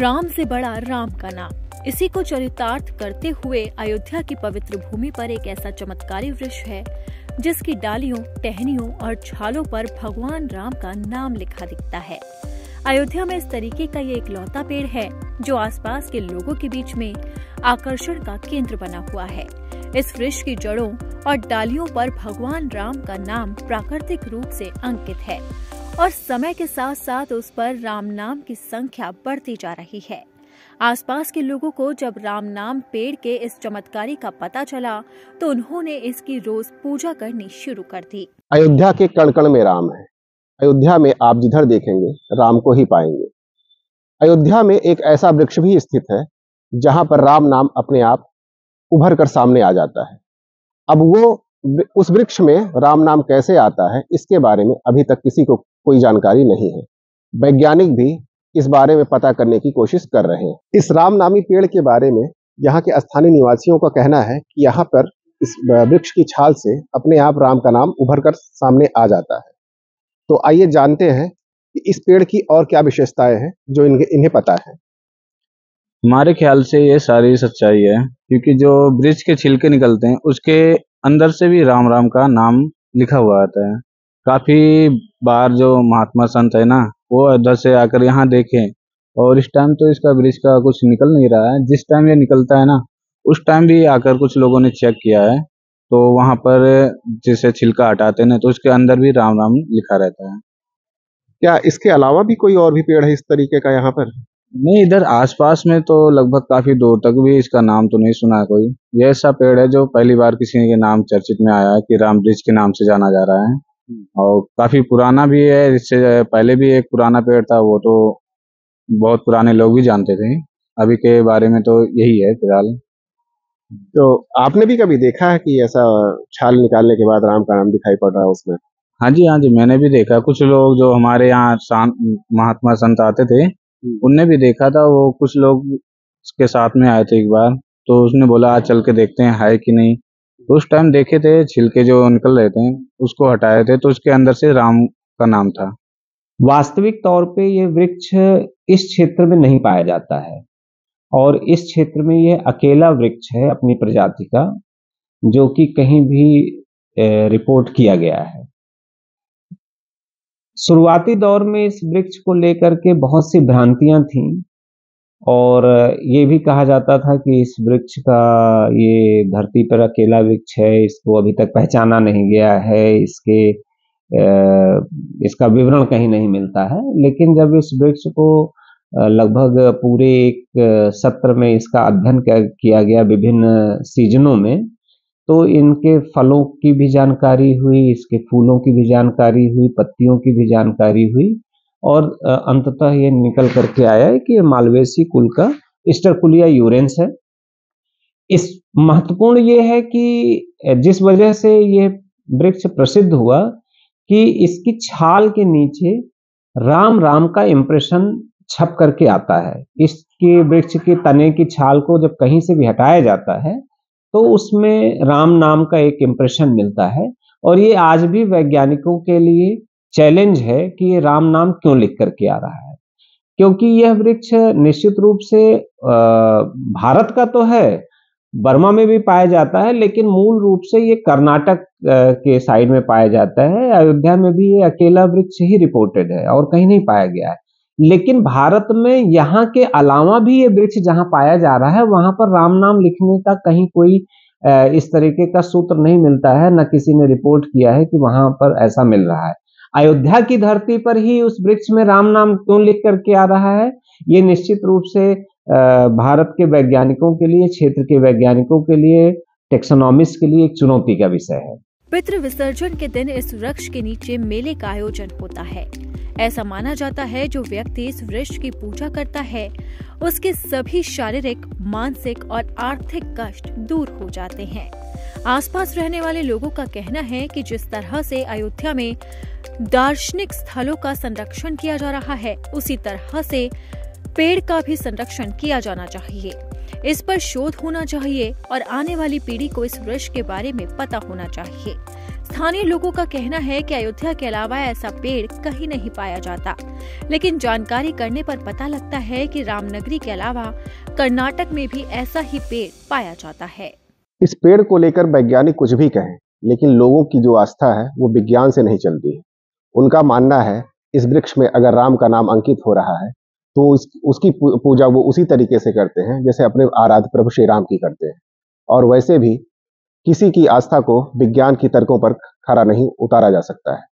राम से बड़ा राम का नाम, इसी को चरितार्थ करते हुए अयोध्या की पवित्र भूमि पर एक ऐसा चमत्कारी वृक्ष है जिसकी डालियों, टहनियों और छालों पर भगवान राम का नाम लिखा दिखता है। अयोध्या में इस तरीके का ये इकलौता पेड़ है जो आसपास के लोगों के बीच में आकर्षण का केंद्र बना हुआ है। इस वृक्ष की जड़ों और डालियों पर भगवान राम का नाम प्राकृतिक रूप से अंकित है और समय के साथ साथ उस पर राम नाम की संख्या बढ़ती जा रही है। आसपास के लोगों को जब राम नाम पेड़ के इस चमत्कारी का पता चला तो उन्होंने इसकी रोज पूजा करनी शुरू कर दी। अयोध्या के कण-कण में राम है। अयोध्या में आप जिधर देखेंगे राम को ही पाएंगे। अयोध्या में एक ऐसा वृक्ष भी स्थित है जहाँ पर राम नाम अपने आप उभर कर सामने आ जाता है। अब वो उस वृक्ष में राम नाम कैसे आता है इसके बारे में अभी तक किसी को कोई जानकारी नहीं है। वैज्ञानिक भी इस बारे में पता करने की कोशिश कर रहे हैं। इस रामनामी पेड़ के बारे में यहाँ के स्थानीय निवासियों का कहना है कि यहाँ पर इस वृक्ष की छाल से अपने आप राम का नाम उभर कर सामने आ जाता है। तो आइए जानते हैं कि इस पेड़ की और क्या विशेषताएं हैं जो इन्हें पता है। हमारे ख्याल से ये सारी सच्चाई है क्योंकि जो वृक्ष के छिलके निकलते हैं उसके अंदर से भी राम राम का नाम लिखा हुआ आता है। काफी बार जो महात्मा संत है ना वो अयोध्या से आकर यहाँ देखे और इस टाइम तो इसका वृक्ष का कुछ निकल नहीं रहा है। जिस टाइम ये निकलता है ना उस टाइम भी आकर कुछ लोगों ने चेक किया है तो वहाँ पर जैसे छिलका हटाते ना तो उसके अंदर भी राम राम लिखा रहता है। क्या इसके अलावा भी कोई और भी पेड़ है इस तरीके का यहाँ पर? नहीं, इधर आसपास में तो लगभग काफी दूर तक भी इसका नाम तो नहीं सुना कोई। यह ऐसा पेड़ है जो पहली बार किसी के नाम चर्चित में आया है कि राम वृक्ष के नाम से जाना जा रहा है और काफी पुराना भी है। इससे पहले भी एक पुराना पेड़ था, वो तो बहुत पुराने लोग भी जानते थे। अभी के बारे में तो यही है फिलहाल। तो आपने भी कभी देखा है कि ऐसा छाल निकालने के बाद राम का नाम दिखाई पड़ रहा है उसमें? हाँ जी, हाँ जी, मैंने भी देखा। कुछ लोग जो हमारे यहाँ महात्मा संत आते थे उनने भी देखा था। वो कुछ लोग उसके साथ में आए थे एक बार, तो उसने बोला आज चल के देखते हैं है कि नहीं। तो उस टाइम देखे थे छिलके जो निकल रहे थे उसको हटाए थे तो उसके अंदर से राम का नाम था। वास्तविक तौर पे ये वृक्ष इस क्षेत्र में नहीं पाया जाता है और इस क्षेत्र में ये अकेला वृक्ष है अपनी प्रजाति का जो कि कहीं भी रिपोर्ट किया गया है। शुरुआती दौर में इस वृक्ष को लेकर के बहुत सी भ्रांतियां थीं और ये भी कहा जाता था कि इस वृक्ष का ये धरती पर अकेला वृक्ष है, इसको अभी तक पहचाना नहीं गया है, इसका विवरण कहीं नहीं मिलता है। लेकिन जब इस वृक्ष को लगभग पूरे एक सत्र में इसका अध्ययन किया गया विभिन्न सीजनों में, तो इनके फलों की भी जानकारी हुई, इसके फूलों की भी जानकारी हुई, पत्तियों की भी जानकारी हुई और अंततः ये निकल करके आया है कि ये मालवेसी कुल का स्टरकुलिया यूरेनस है। इस महत्वपूर्ण ये है कि जिस वजह से ये वृक्ष प्रसिद्ध हुआ कि इसकी छाल के नीचे राम राम का इम्प्रेशन छप करके आता है। इसके वृक्ष के तने की छाल को जब कहीं से भी हटाया जाता है तो उसमें राम नाम का एक इम्प्रेशन मिलता है और ये आज भी वैज्ञानिकों के लिए चैलेंज है कि ये राम नाम क्यों लिख करके आ रहा है, क्योंकि यह वृक्ष निश्चित रूप से भारत का तो है, बर्मा में भी पाया जाता है, लेकिन मूल रूप से ये कर्नाटक के साइड में पाया जाता है। अयोध्या में भी ये अकेला वृक्ष ही रिपोर्टेड है और कहीं नहीं पाया गया है। लेकिन भारत में यहाँ के अलावा भी ये वृक्ष जहाँ पाया जा रहा है वहां पर राम नाम लिखने का कहीं कोई इस तरीके का सूत्र नहीं मिलता है, न किसी ने रिपोर्ट किया है कि वहां पर ऐसा मिल रहा है। अयोध्या की धरती पर ही उस वृक्ष में राम नाम क्यों लिख करके आ रहा है, ये निश्चित रूप से भारत के वैज्ञानिकों के लिए, क्षेत्र के वैज्ञानिकों के लिए, टेक्सोनॉमिस्ट के लिए एक चुनौती का विषय है। पितृ विसर्जन के दिन इस वृक्ष के नीचे मेले का आयोजन होता है। ऐसा माना जाता है जो व्यक्ति इस वृक्ष की पूजा करता है उसके सभी शारीरिक, मानसिक और आर्थिक कष्ट दूर हो जाते हैं। आसपास रहने वाले लोगों का कहना है कि जिस तरह से अयोध्या में दार्शनिक स्थलों का संरक्षण किया जा रहा है उसी तरह से पेड़ का भी संरक्षण किया जाना चाहिए। इस पर शोध होना चाहिए और आने वाली पीढ़ी को इस वृक्ष के बारे में पता होना चाहिए स्थानीय लोगों का कहना है कि अयोध्या के अलावा ऐसा पेड़ कहीं नहीं पाया जाता, लेकिन जानकारी करने पर पता लगता है कि रामनगरी के अलावा कर्नाटक में भी ऐसा ही पेड़ पाया जाता है। इस पेड़ को लेकर वैज्ञानिक कुछ भी कहें, लेकिन लोगों की जो आस्था है वो विज्ञान से नहीं चलती। उनका मानना है इस वृक्ष में अगर राम का नाम अंकित हो रहा है तो उसकी पूजा वो उसी तरीके से करते हैं जैसे अपने आराध्य प्रभु श्री राम की करते हैं। और वैसे भी किसी की आस्था को विज्ञान की तर्कों पर खरा नहीं उतारा जा सकता है।